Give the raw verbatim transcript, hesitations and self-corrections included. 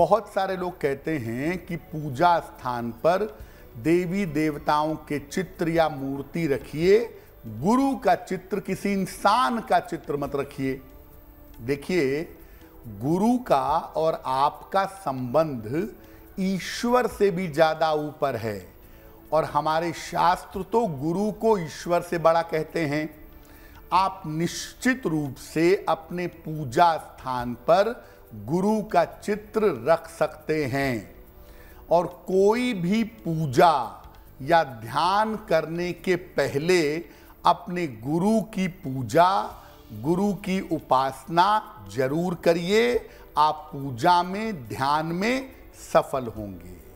बहुत सारे लोग कहते हैं कि पूजा स्थान पर देवी देवताओं के चित्र या मूर्ति रखिए, गुरु का चित्र, किसी इंसान का चित्र मत रखिए। देखिए, गुरु का और आपका संबंध ईश्वर से भी ज़्यादा ऊपर है, और हमारे शास्त्र तो गुरु को ईश्वर से बड़ा कहते हैं। आप निश्चित रूप से अपने पूजा स्थान पर गुरु का चित्र रख सकते हैं, और कोई भी पूजा या ध्यान करने के पहले अपने गुरु की पूजा, गुरु की उपासना जरूर करिए। आप पूजा में, ध्यान में सफल होंगे।